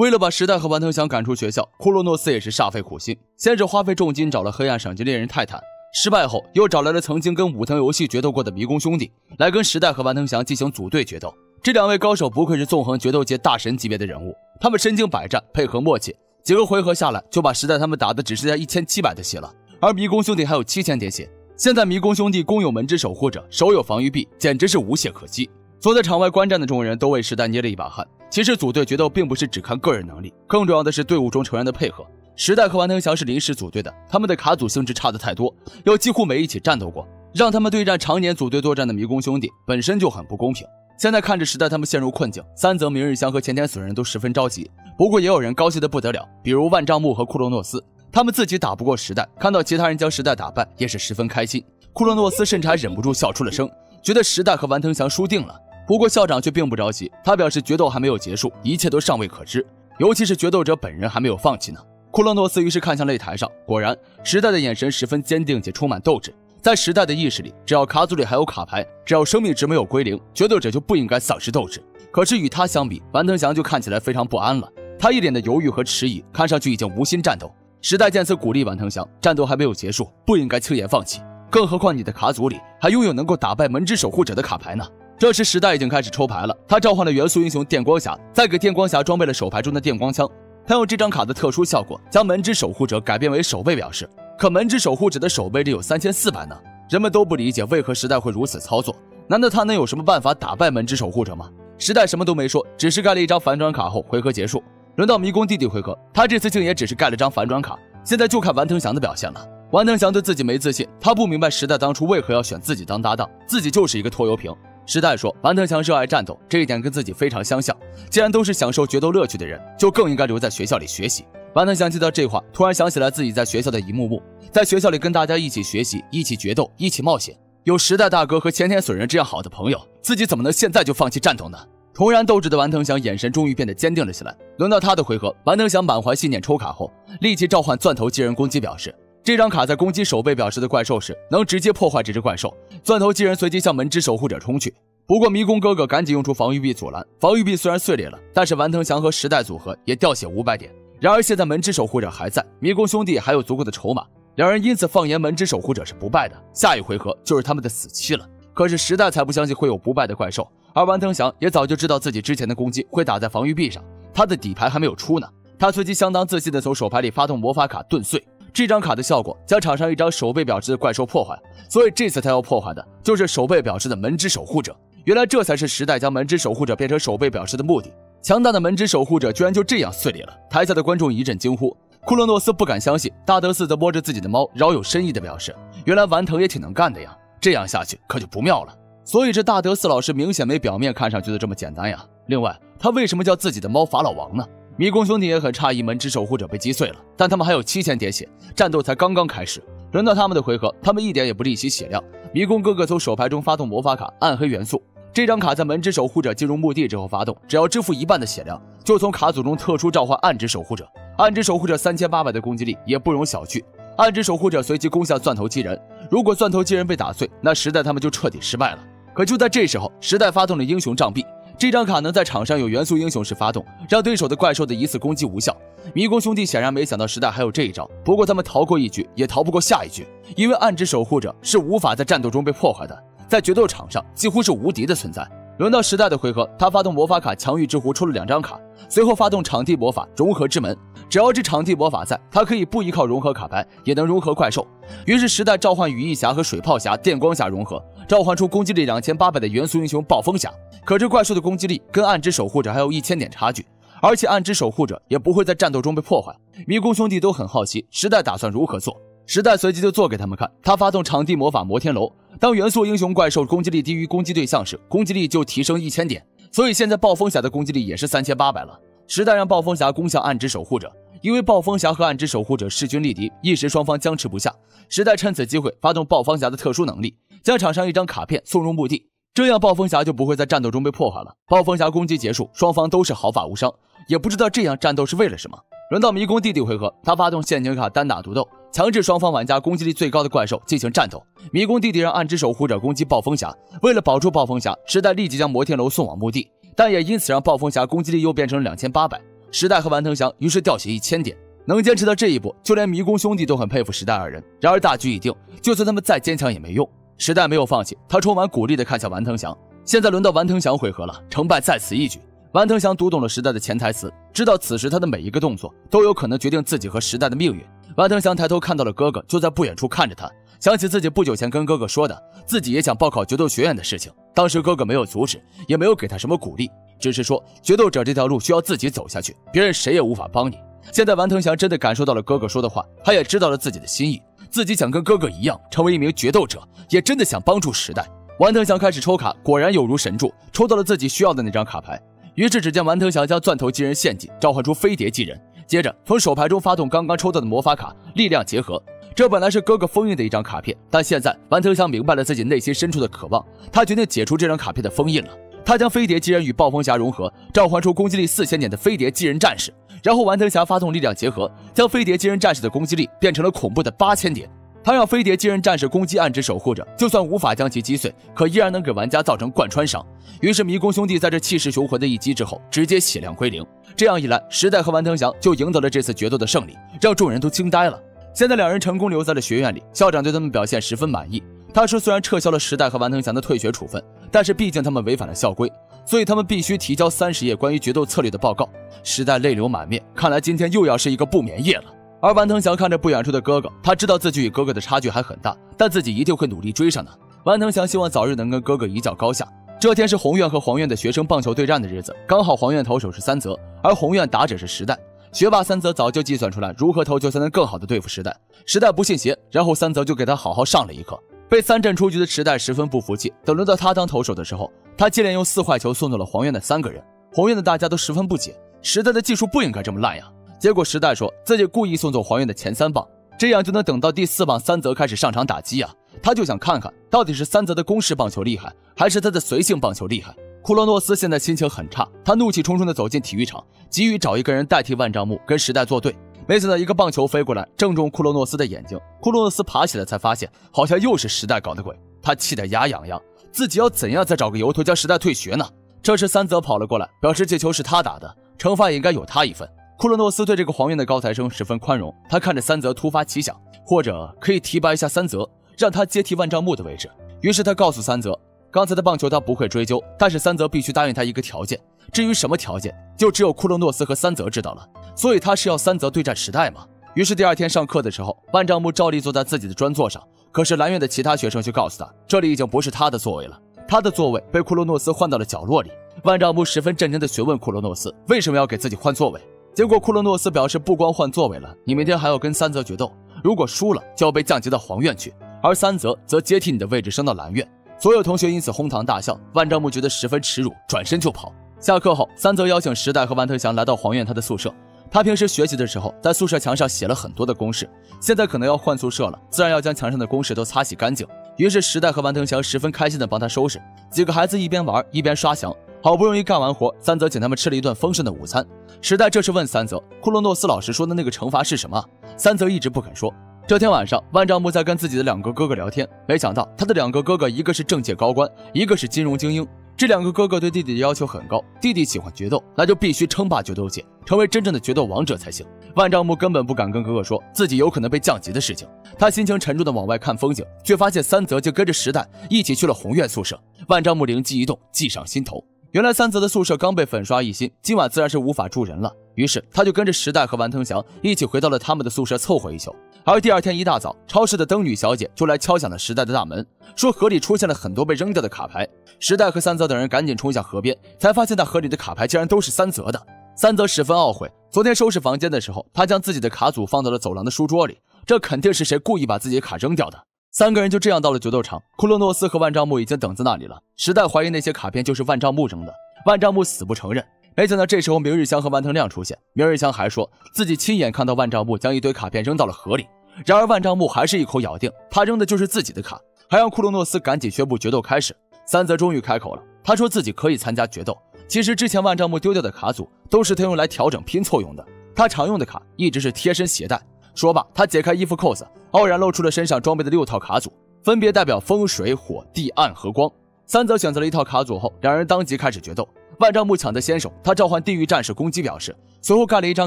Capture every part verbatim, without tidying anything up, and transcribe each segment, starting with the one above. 为了把时代和顽特祥赶出学校，库洛诺斯也是煞费苦心，先是花费重金找了黑暗赏金猎人泰坦，失败后又找来了曾经跟武藤游戏决斗过的迷宫兄弟，来跟时代和顽特祥进行组队决斗。这两位高手不愧是纵横决斗界大神级别的人物，他们身经百战，配合默契，几个回合下来就把时代他们打的只剩下一千七百的血了，而迷宫兄弟还有七千点血。现在迷宫兄弟共有门之守护者，手有防御壁，简直是无懈可击。坐在场外观战的众人都为时代捏了一把汗。其实组队决斗并不是只看个人能力，更重要的是队伍中成员的配合。时代和顽藤祥是临时组队的，他们的卡组性质差得太多，又几乎没一起战斗过，让他们对战常年组队作战的迷宫兄弟本身就很不公平。现在看着时代他们陷入困境，三泽明日香和前田隼人都十分着急。不过也有人高兴得不得了，比如万丈木和库洛诺斯，他们自己打不过时代，看到其他人将时代打败也是十分开心。库洛诺斯甚至还忍不住笑出了声，觉得时代和丸藤祥输定了。不过校长却并不着急，他表示决斗还没有结束，一切都尚未可知，尤其是决斗者本人还没有放弃呢。库洛诺斯于是看向擂台上，果然时代的眼神十分坚定且充满斗志。在时代的意识里，只要卡组里还有卡牌，只要生命值没有归零，决斗者就不应该丧失斗志。可是与他相比，丸藤祥就看起来非常不安了，他一脸的犹豫和迟疑，看上去已经无心战斗。时代见此鼓励丸藤祥，战斗还没有结束，不应该轻言放弃，更何况你的卡组里还拥有能够打败门之守护者的卡牌呢。这时时代已经开始抽牌了，他召唤了元素英雄电光侠，再给电光侠装备了手牌中的电光枪，他用这张卡的特殊效果将门之守护者改变为守卫表示。可门之守护者的守备里有三千四百呢，人们都不理解为何时代会如此操作，难道他能有什么办法打败门之守护者吗？时代什么都没说，只是盖了一张反转卡后回合结束。轮到迷宫弟弟回合，他这次竟也只是盖了张反转卡，现在就看丸藤祥的表现了。丸藤祥对自己没自信，他不明白时代当初为何要选自己当搭档，自己就是一个拖油瓶。时代说丸藤祥热爱战斗，这一点跟自己非常相像，既然都是享受决斗乐趣的人，就更应该留在学校里学习。丸藤祥听到这话，突然想起来自己在学校的一幕幕，在学校里跟大家一起学习，一起决斗，一起冒险，有时代大哥和前田隼人这样好的朋友，自己怎么能现在就放弃战斗呢？重燃斗志的丸藤祥眼神终于变得坚定了起来。轮到他的回合，丸藤祥满怀信念抽卡后，立即召唤钻头机人攻击表示，这张卡在攻击守备表示的怪兽时能直接破坏这只怪兽。钻头机人随即向门之守护者冲去，不过迷宫哥哥赶紧用出防御壁阻拦，防御壁虽然碎裂了，但是丸藤祥和时代组合也掉血五百点。然而现在门之守护者还在，迷宫兄弟还有足够的筹码，两人因此放言门之守护者是不败的，下一回合就是他们的死期了。可是时代才不相信会有不败的怪兽，而丸藤祥也早就知道自己之前的攻击会打在防御壁上，他的底牌还没有出呢。他随即相当自信地从手牌里发动魔法卡盾碎，这张卡的效果将场上一张守备表示的怪兽破坏，所以这次他要破坏的就是守备表示的门之守护者。原来这才是时代将门之守护者变成守备表示的目的。强大的门之守护者居然就这样碎裂了，台下的观众一阵惊呼。库洛诺斯不敢相信，大德寺则摸着自己的猫，饶有深意的表示，原来丸藤也挺能干的呀，这样下去可就不妙了。所以这大德寺老师明显没表面看上去的这么简单呀。另外他为什么叫自己的猫法老王呢？迷宫兄弟也很诧异门之守护者被击碎了，但他们还有七千点血，战斗才刚刚开始。轮到他们的回合，他们一点也不吝惜血量，迷宫哥哥从手牌中发动魔法卡暗黑元素，这张卡在门之守护者进入墓地之后发动，只要支付一半的血量，就从卡组中特殊召唤暗之守护者。暗之守护者三千八百的攻击力也不容小觑，暗之守护者随即攻向钻头机人，如果钻头机人被打碎，那时代他们就彻底失败了。可就在这时候，时代发动了英雄杖臂，这张卡能在场上有元素英雄时发动，让对手的怪兽的一次攻击无效。迷宫兄弟显然没想到时代还有这一招，不过他们逃过一局也逃不过下一局，因为暗之守护者是无法在战斗中被破坏的，在决斗场上几乎是无敌的存在。轮到时代的回合，他发动魔法卡强欲之狐出了两张卡，随后发动场地魔法融合之门，只要这场地魔法在，他可以不依靠融合卡牌也能融合怪兽。于是时代召唤羽翼侠和水泡侠电光侠融合，召唤出攻击力两千八百的元素英雄暴风侠，可这怪兽的攻击力跟暗之守护者还有一千点差距，而且暗之守护者也不会在战斗中被破坏。迷宫兄弟都很好奇时代打算如何做，时代随即就做给他们看，他发动场地魔法摩天楼，当元素英雄怪兽攻击力低于攻击对象时，攻击力就提升一千点，所以现在暴风侠的攻击力也是三千八百了。时代让暴风侠攻向暗之守护者，因为暴风侠和暗之守护者势均力敌，一时双方僵持不下。时代趁此机会发动暴风侠的特殊能力，将场上一张卡片送入墓地，这样暴风侠就不会在战斗中被破坏了。暴风侠攻击结束，双方都是毫发无伤，也不知道这样战斗是为了什么。轮到迷宫弟弟回合，他发动陷阱卡单打独斗，强制双方玩家攻击力最高的怪兽进行战斗。迷宫弟弟让暗之守护者攻击暴风侠，为了保住暴风侠，时代立即将摩天楼送往墓地，但也因此让暴风侠攻击力又变成两千八百。时代和完腾翔于是掉血一千点。能坚持到这一步，就连迷宫兄弟都很佩服时代二人。然而大局已定，就算他们再坚强也没用。时代没有放弃，他充满鼓励地看向完腾翔。现在轮到完腾翔回合了，成败在此一举。完腾翔读懂了时代的潜台词，知道此时他的每一个动作都有可能决定自己和时代的命运。完腾翔抬头看到了哥哥，就在不远处看着他，想起自己不久前跟哥哥说的，自己也想报考决斗学院的事情。当时哥哥没有阻止，也没有给他什么鼓励，只是说决斗者这条路需要自己走下去，别人谁也无法帮你。现在完腾翔真的感受到了哥哥说的话，他也知道了自己的心意，自己想跟哥哥一样成为一名决斗者，也真的想帮助时代。完腾翔开始抽卡，果然有如神助，抽到了自己需要的那张卡牌。于是只见完腾翔将钻头击人献祭，召唤出飞碟击人，接着从手牌中发动刚刚抽到的魔法卡力量结合。这本来是哥哥封印的一张卡片，但现在完腾翔明白了自己内心深处的渴望，他决定解除这张卡片的封印了。他将飞碟击人与暴风侠融合，召唤出攻击力四千点的飞碟击人战士，然后完腾翔发动力量结合，将飞碟击人战士的攻击力变成了恐怖的八千点。他让飞碟击人战士攻击暗之守护者，就算无法将其击碎，可依然能给玩家造成贯穿伤。于是迷宫兄弟在这气势雄浑的一击之后，直接血量归零。这样一来，时代和完腾翔就赢得了这次决斗的胜利，让众人都惊呆了。现在两人成功留在了学院里，校长对他们表现十分满意。他说虽然撤销了时代和完腾翔的退学处分，但是毕竟他们违反了校规，所以他们必须提交三十页关于决斗策略的报告。时代泪流满面，看来今天又要是一个不眠夜了。而完腾翔看着不远处的哥哥，他知道自己与哥哥的差距还很大，但自己一定会努力追上的。完腾翔希望早日能跟哥哥一较高下。这天是红院和黄院的学生棒球对战的日子，刚好黄院投手是三泽，而红院打者是时代。学霸三泽早就计算出来如何投球才能更好的对付时代，时代不信邪，然后三泽就给他好好上了一课。被三振出局的时代十分不服气，等轮到他当投手的时候，他接连用四坏球送走了黄院的三个人。红院的大家都十分不解，时代的技术不应该这么烂呀。结果时代说自己故意送走黄院的前三棒，这样就能等到第四棒三泽开始上场打击呀、啊。他就想看看到底是三泽的攻势棒球厉害，还是他的随性棒球厉害。库洛诺斯现在心情很差，他怒气冲冲地走进体育场，急于找一个人代替万丈木跟时代作对。没想到一个棒球飞过来，正中库洛诺斯的眼睛。库洛诺斯爬起来才发现，好像又是时代搞的鬼。他气得牙痒痒，自己要怎样再找个由头将时代退学呢？这时三泽跑了过来，表示这球是他打的，惩罚也应该有他一份。库洛诺斯对这个黄院的高材生十分宽容，他看着三泽突发奇想，或者可以提拔一下三泽，让他接替万丈木的位置。于是他告诉三泽，刚才的棒球他不会追究，但是三泽必须答应他一个条件。至于什么条件，就只有库洛诺斯和三泽知道了。所以他是要三泽对战时代吗？于是第二天上课的时候，万丈木照例坐在自己的专座上，可是蓝院的其他学生却告诉他，这里已经不是他的座位了，他的座位被库洛诺斯换到了角落里。万丈木十分震惊地询问库洛诺斯为什么要给自己换座位，结果库洛诺斯表示，不光换座位了，你明天还要跟三泽决斗，如果输了就要被降级到黄院去，而三泽则接替你的位置升到蓝院。所有同学因此哄堂大笑，万丈木觉得十分耻辱，转身就跑。下课后，三泽邀请时代和完腾翔来到黄院他的宿舍。他平时学习的时候，在宿舍墙上写了很多的公式，现在可能要换宿舍了，自然要将墙上的公式都擦洗干净。于是时代和完腾翔十分开心地帮他收拾。几个孩子一边玩一边刷墙，好不容易干完活，三泽请他们吃了一顿丰盛的午餐。时代这时问三泽，库洛诺斯老师说的那个惩罚是什么？三泽一直不肯说。这天晚上，万丈木在跟自己的两个哥哥聊天，没想到他的两个哥哥，一个是政界高官，一个是金融精英。这两个哥哥对弟弟的要求很高，弟弟喜欢决斗，那就必须称霸决斗界，成为真正的决斗王者才行。万丈木根本不敢跟哥哥说自己有可能被降级的事情，他心情沉重地往外看风景，却发现三泽就跟着时代一起去了红院宿舍。万丈木灵机一动，计上心头，原来三泽的宿舍刚被粉刷一新，今晚自然是无法住人了。于是他就跟着时代和完腾翔一起回到了他们的宿舍凑合一宿。而第二天一大早，超市的灯女小姐就来敲响了时代的大门，说河里出现了很多被扔掉的卡牌。时代和三泽等人赶紧冲向河边，才发现那河里的卡牌竟然都是三泽的。三泽十分懊悔，昨天收拾房间的时候，他将自己的卡组放到了走廊的书桌里，这肯定是谁故意把自己的卡扔掉的。三个人就这样到了决斗场，库洛诺斯和万丈木已经等在那里了。时代怀疑那些卡片就是万丈木扔的，万丈木死不承认。没想到这时候明日香和万腾亮出现，明日香还说自己亲眼看到万丈木将一堆卡片扔到了河里，然而万丈木还是一口咬定他扔的就是自己的卡，还让库洛诺斯赶紧宣布决斗开始。三泽终于开口了，他说自己可以参加决斗，其实之前万丈木丢掉的卡组都是他用来调整拼凑用的，他常用的卡一直是贴身携带。说罢，他解开衣服扣子，傲然露出了身上装备的六套卡组，分别代表风水火地暗和光。三泽选择了一套卡组后，两人当即开始决斗。万丈木抢在先手，他召唤地狱战士攻击表示，随后盖了一张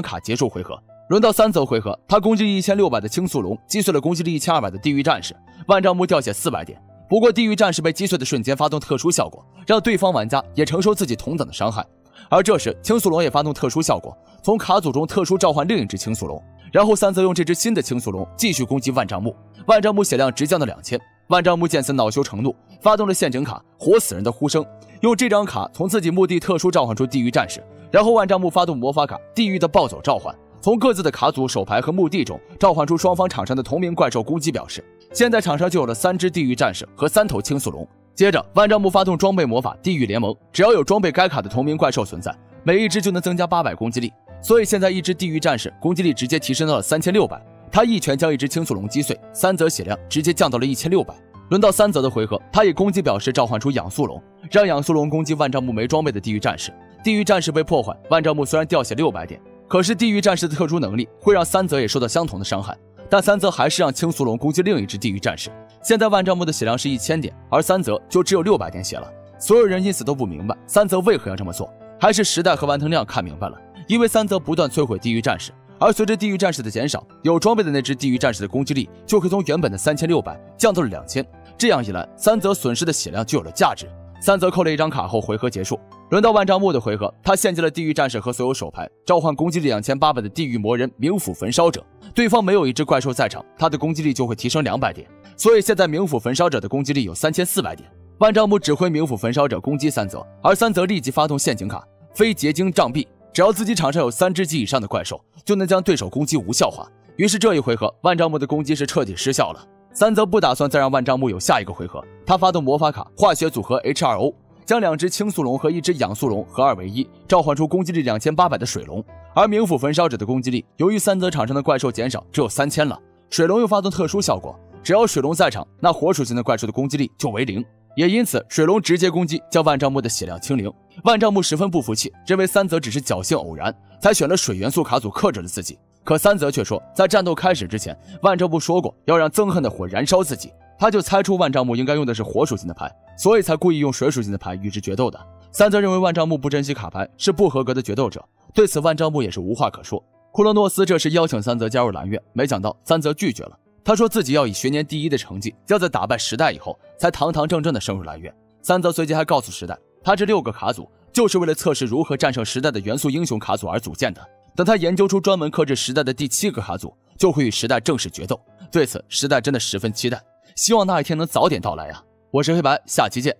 卡结束回合。轮到三则回合，他攻击力 一千六百 的青素龙，击碎了攻击力 一千二百 的地狱战士，万丈木掉血四百点。不过地狱战士被击碎的瞬间发动特殊效果，让对方玩家也承受自己同等的伤害。而这时青素龙也发动特殊效果，从卡组中特殊召唤另一只青素龙，然后三则用这只新的青素龙继续攻击万丈木，万丈木血量直降到 两千。 万丈木见此恼羞成怒，发动了陷阱卡活死人的呼声，用这张卡从自己墓地特殊召唤出地狱战士，然后万丈木发动魔法卡地狱的暴走召唤，从各自的卡组手牌和墓地中召唤出双方场上的同名怪兽攻击表示，现在场上就有了三只地狱战士和三头青素龙。接着万丈木发动装备魔法地狱联盟，只要有装备该卡的同名怪兽存在，每一只就能增加八百攻击力，所以现在一只地狱战士攻击力直接提升到了 三千六百。 他一拳将一只青素龙击碎，三泽血量直接降到了 一千六百。轮到三泽的回合，他以攻击表示召唤出养素龙，让养素龙攻击万丈木没装备的地狱战士。地狱战士被破坏，万丈木虽然掉血六百点，可是地狱战士的特殊能力会让三泽也受到相同的伤害，但三泽还是让青素龙攻击另一只地狱战士。现在万丈木的血量是 一千 点，而三泽就只有六百点血了。所有人因此都不明白三泽为何要这么做，还是时代和丸藤亮看明白了，因为三泽不断摧毁地狱战士。 而随着地狱战士的减少，有装备的那只地狱战士的攻击力就会从原本的 三千六百 降到了 两千， 这样一来，三泽损失的血量就有了价值。三泽扣了一张卡后，回合结束。轮到万丈木的回合，他献祭了地狱战士和所有手牌，召唤攻击力 两千八百 的地狱魔人冥府焚烧者。对方没有一只怪兽在场，他的攻击力就会提升两百点，所以现在冥府焚烧者的攻击力有 三千四百 点。万丈木指挥冥府焚烧者攻击三泽，而三泽立即发动陷阱卡非结晶障壁。 只要自己场上有三只及以上的怪兽，就能将对手攻击无效化。于是这一回合，万丈木的攻击是彻底失效了。三泽不打算再让万丈木有下一个回合，他发动魔法卡化学组合 H 二 O， 将两只青素龙和一只养素龙合二为一，召唤出攻击力 两千八百 的水龙。而冥府焚烧者的攻击力，由于三泽场上的怪兽减少，只有 三千 了。水龙又发动特殊效果，只要水龙在场，那火属性的怪兽的攻击力就为零。 也因此，水龙直接攻击将万丈木的血量清零。万丈木十分不服气，认为三泽只是侥幸偶然才选了水元素卡组克制了自己。可三泽却说，在战斗开始之前，万丈木说过要让憎恨的火燃烧自己。他就猜出万丈木应该用的是火属性的牌，所以才故意用水属性的牌与之决斗的。三泽认为万丈木不珍惜卡牌是不合格的决斗者，对此万丈木也是无话可说。库洛诺斯这时邀请三泽加入蓝月，没想到三泽拒绝了。 他说自己要以学年第一的成绩，要在打败时代以后，才堂堂正正的升入蓝月。三泽随即还告诉时代，他这六个卡组就是为了测试如何战胜时代的元素英雄卡组而组建的。等他研究出专门克制时代的第七个卡组，就会与时代正式决斗。对此，时代真的十分期待，希望那一天能早点到来啊！我是黑白，下期见。